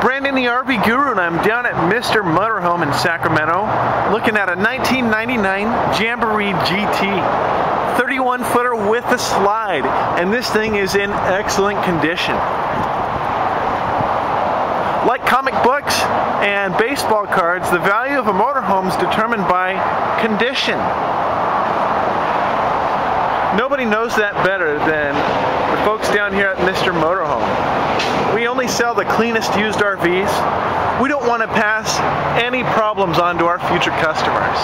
Brandon the RV Guru, and I'm down at Mr. Motorhome in Sacramento looking at a 1999 Jamboree GT 31 footer with a slide, and this thing is in excellent condition. Like comic books and baseball cards, the value of a motorhome is determined by condition. Nobody knows that better than the folks down here at Mr. Motorhome. We only sell the cleanest used RVs. We don't want to pass any problems on to our future customers.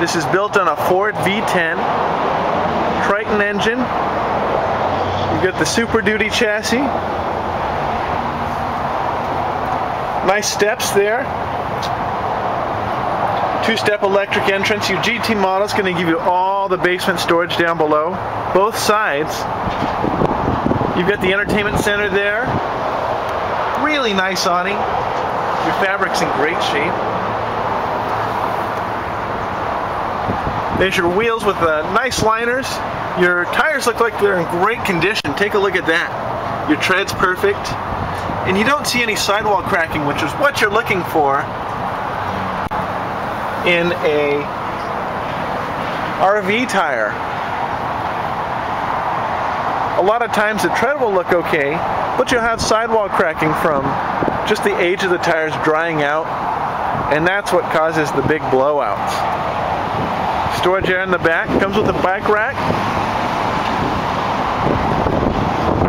This is built on a Ford V10 Triton engine. You've got the Super Duty chassis. Nice steps there. Two-step electric entrance. Your GT model is going to give you all the basement storage down below, both sides. You've got the entertainment center there. Really nice awning. Your fabric's in great shape. There's your wheels with nice liners. Your tires look like they're in great condition. Take a look at that. Your tread's perfect. And you don't see any sidewall cracking, which is what you're looking for in a RV tire. A lot of times the tread will look okay, but you'll have sidewall cracking from just the age of the tires drying out, and that's what causes the big blowouts. Storage area in the back, comes with a bike rack.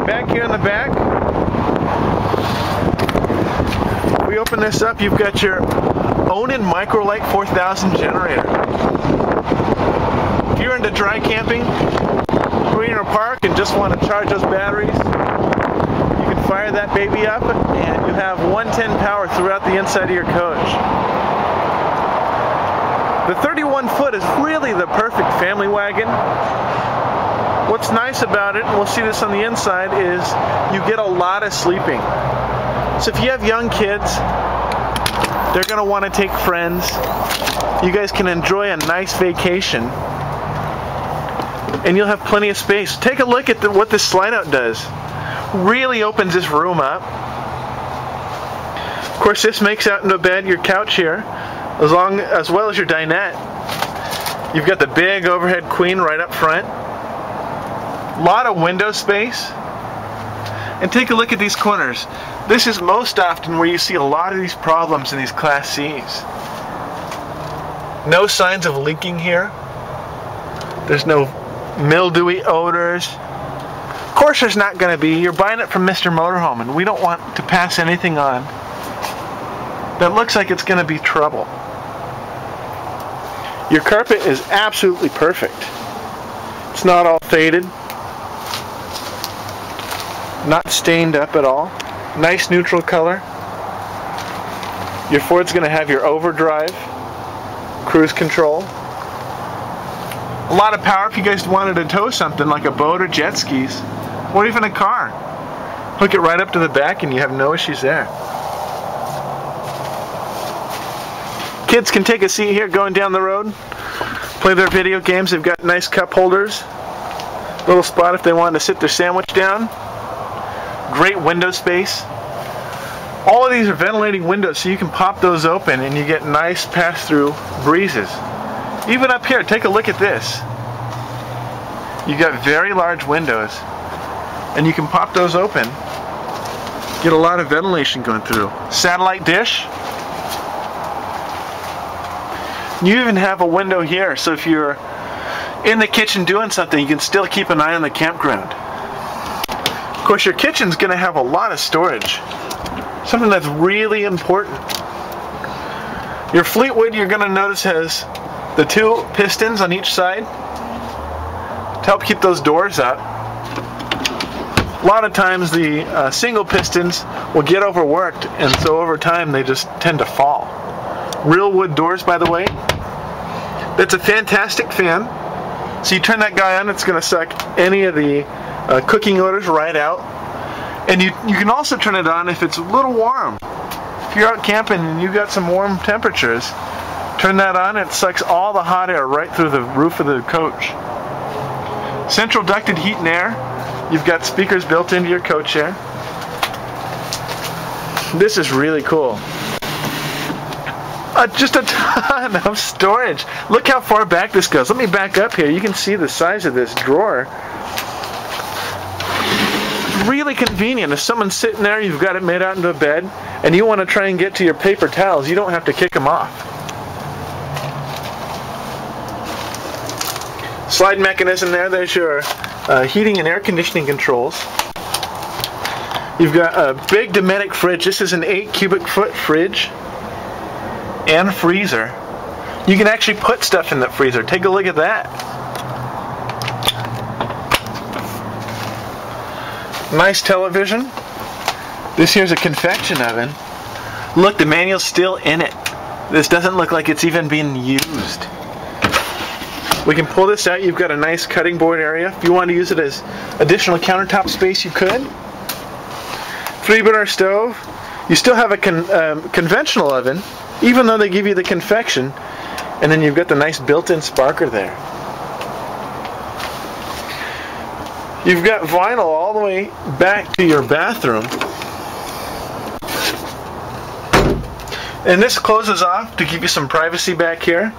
Back here in the back, we open this up, you've got your Onan Microlite 4000 generator. If you're into dry camping, or you're in a park and just want to charge those batteries, you can fire that baby up and you have 110 power throughout the inside of your coach. The 31-foot is really the perfect family wagon. What's nice about it, and we'll see this on the inside, is you get a lot of sleeping. So if you have young kids, they're going to want to take friends. You guys can enjoy a nice vacation. And you'll have plenty of space. Take a look at what this slide-out does. Really opens this room up. Of course, this makes out into a bed, your couch here, as well as your dinette. You've got the big overhead queen right up front. A lot of window space. And take a look at these corners. This is most often where you see a lot of these problems in these Class Cs. No signs of leaking here. There's no mildewy odors. Of course there's not going to be. You're buying it from Mr. Motorhome, and we don't want to pass anything on that looks like it's going to be trouble. Your carpet is absolutely perfect. It's not all faded. Not stained up at all. Nice neutral color. Your Ford's going to have your overdrive, cruise control. A lot of power if you guys wanted to tow something like a boat or jet skis, or even a car. Hook it right up to the back and you have no issues there. Kids can take a seat here going down the road, play their video games. They've got nice cup holders. Little spot if they wanted to sit their sandwich down. Great window space. All of these are ventilating windows, so you can pop those open and you get nice pass-through breezes. Even up here, take a look at this. You've got very large windows, and you can pop those open. Get a lot of ventilation going through. Satellite dish. You even have a window here, so if you're in the kitchen doing something, you can still keep an eye on the campground. Of course, your kitchen's going to have a lot of storage, something that's really important. Your Fleetwood, you're going to notice, has the two pistons on each side to help keep those doors up. A lot of times the single pistons will get overworked, and so over time they just tend to fall. Real wood doors, by the way. That's a fantastic fan. So you turn that guy on, it's going to suck any of the cooking odors right out, and you can also turn it on if it's a little warm. If you're out camping and you've got some warm temperatures, turn that on, it sucks all the hot air right through the roof of the coach. Central ducted heat and air. You've got speakers built into your coach here. This is really cool. Just a ton of storage. Look how far back this goes. Let me back up here. You can see the size of this drawer. Really convenient. If someone's sitting there, you've got it made out into a bed, and you want to try and get to your paper towels, you don't have to kick them off. Slide mechanism there. There's your heating and air conditioning controls. You've got a big Dometic fridge. This is an 8 cubic foot fridge. And freezer. You can actually put stuff in that freezer. Take a look at that. Nice television. This here's a convection oven. Look, the manual's still in it. This doesn't look like it's even being used. We can pull this out. You've got a nice cutting board area. If you want to use it as additional countertop space, you could. 3-burner stove. You still have a conventional oven, even though they give you the convection, and then you've got the nice built-in sparker there. You've got vinyl all the way back to your bathroom. And this closes off to give you some privacy back here.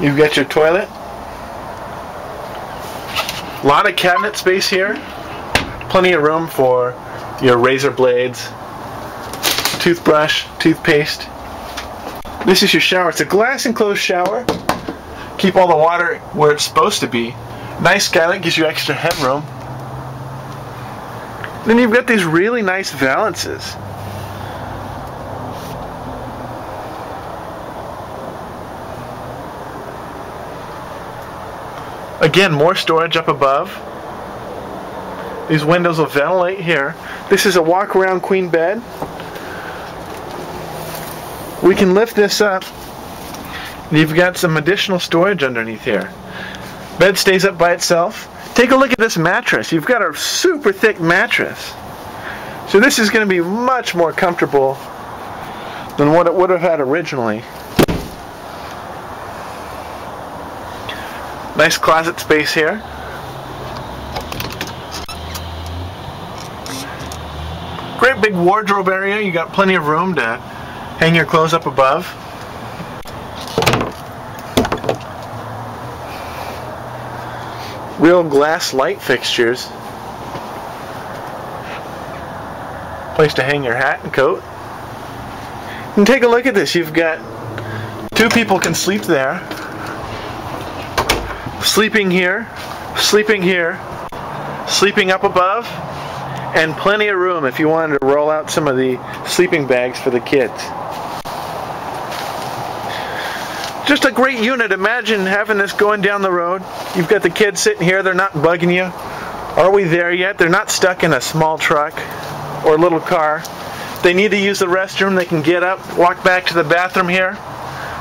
You've got your toilet. A lot of cabinet space here. Plenty of room for your razor blades, toothbrush, toothpaste. This is your shower. It's a glass enclosed shower. Keep all the water where it's supposed to be. Nice skylight, gives you extra headroom. Then you've got these really nice valances. Again, more storage up above. These windows will ventilate here. This is a walk around queen bed. We can lift this up, and you've got some additional storage underneath here. Bed stays up by itself. Take a look at this mattress. You've got a super thick mattress. So this is going to be much more comfortable than what it would have had originally. Nice closet space here. Great big wardrobe area. You got plenty of room to hang your clothes up above. Real glass light fixtures. Place to hang your hat and coat. And take a look at this. You've got 2 people can sleep there. Sleeping here, sleeping here, sleeping up above, and plenty of room if you wanted to roll out some of the sleeping bags for the kids. Just a great unit. Imagine having this going down the road. You've got the kids sitting here. They're not bugging you. Are we there yet? They're not stuck in a small truck or little car. They need to use the restroom. They can get up, walk back to the bathroom here.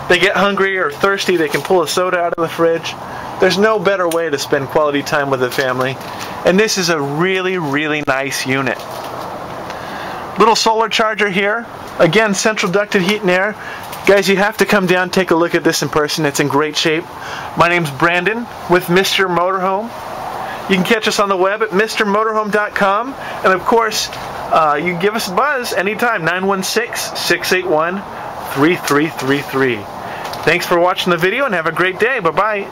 They get hungry or thirsty. They can pull a soda out of the fridge. There's no better way to spend quality time with the family. And this is a really, really nice unit. Little solar charger here. Again, central ducted heat and air. Guys, you have to come down, take a look at this in person. It's in great shape. My name's Brandon with Mr. Motorhome. You can catch us on the web at mrmotorhome.com. And of course, you can give us a buzz anytime, 916-681-3333. Thanks for watching the video and have a great day. Bye-bye.